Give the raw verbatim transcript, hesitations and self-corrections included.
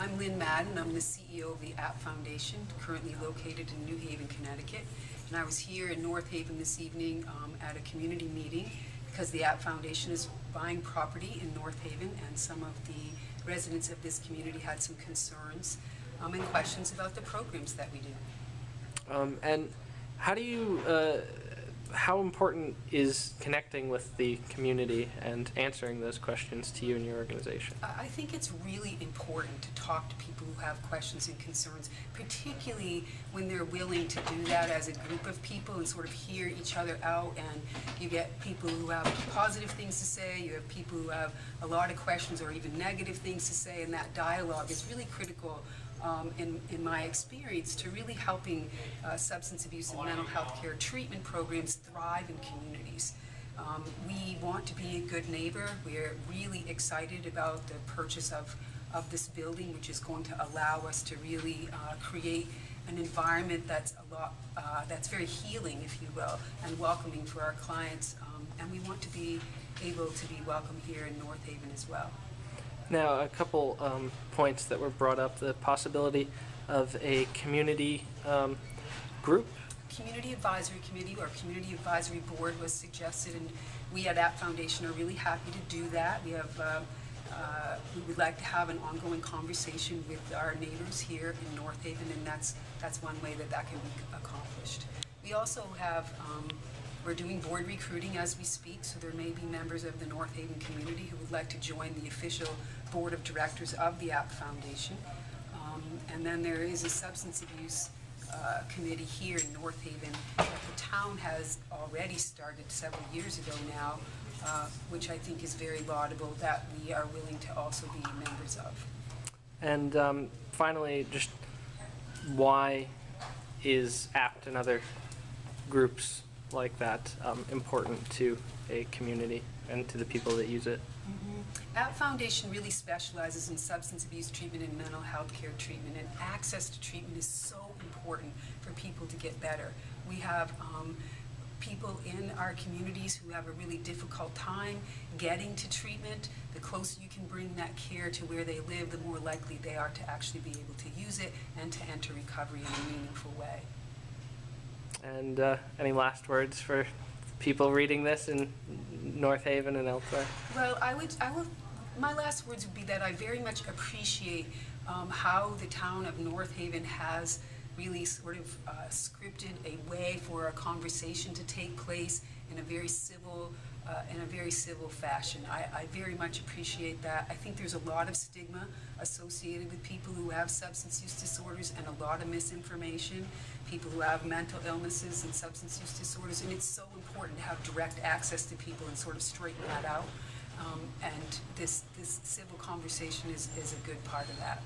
I'm Lynn Madden. I'm the C E O of the Apt Foundation, currently located in New Haven, Connecticut. And I was here in North Haven this evening um, at a community meeting because the Apt Foundation is buying property in North Haven, and some of the residents of this community had some concerns um, and questions about the programs that we do. Um, and how do you, uh, how important is connecting with the community and answering those questions to you and your organization? I think it's really important to talk to people who have questions and concerns, particularly when they're willing to do that as a group of people and sort of hear each other out. And you get people who have positive things to say, you have people who have a lot of questions or even negative things to say, and that dialogue is really critical. Um, in, in my experience, to really helping uh, substance abuse and mental health care treatment programs thrive in communities. Um, we want to be a good neighbor. We're really excited about the purchase of, of this building, which is going to allow us to really uh, create an environment that's a lot, uh, that's very healing, if you will, and welcoming for our clients. Um, and we want to be able to be welcome here in North Haven as well. Now, a couple um, points that were brought up, the possibility of a community um, group. Community Advisory Committee or Community Advisory Board was suggested, and we at Apt Foundation are really happy to do that. We have, uh, uh, we would like to have an ongoing conversation with our neighbors here in North Haven, and that's, that's one way that that can be accomplished. We also have, um, we're doing board recruiting as we speak, so there may be members of the North Haven community who would like to join the official board of directors of the Apt Foundation. Um, and then there is a substance abuse uh, committee here in North Haven that the town has already started several years ago now, uh, which I think is very laudable that we are willing to also be members of. And um, finally, just why is Apt and other groups like that um, important to a community and to the people that use it? Mm-hmm. Apt Foundation really specializes in substance abuse treatment and mental health care treatment, and access to treatment is so important for people to get better. We have um, people in our communities who have a really difficult time getting to treatment. The closer you can bring that care to where they live, the more likely they are to actually be able to use it and to enter recovery in a meaningful way. And uh, any last words for people reading this in North Haven and elsewhere? Well, I would, I would, my last words would be that I very much appreciate um, how the town of North Haven has really sort of uh, scripted a way for a conversation to take place in a very civil, uh, in a very civil fashion. I, I very much appreciate that. I think there's a lot of stigma associated with people who have substance use disorders, and a lot of misinformation, people who have mental illnesses and substance use disorders, and it's so important to have direct access to people and sort of straighten that out. Um, and this, this civil conversation is, is a good part of that.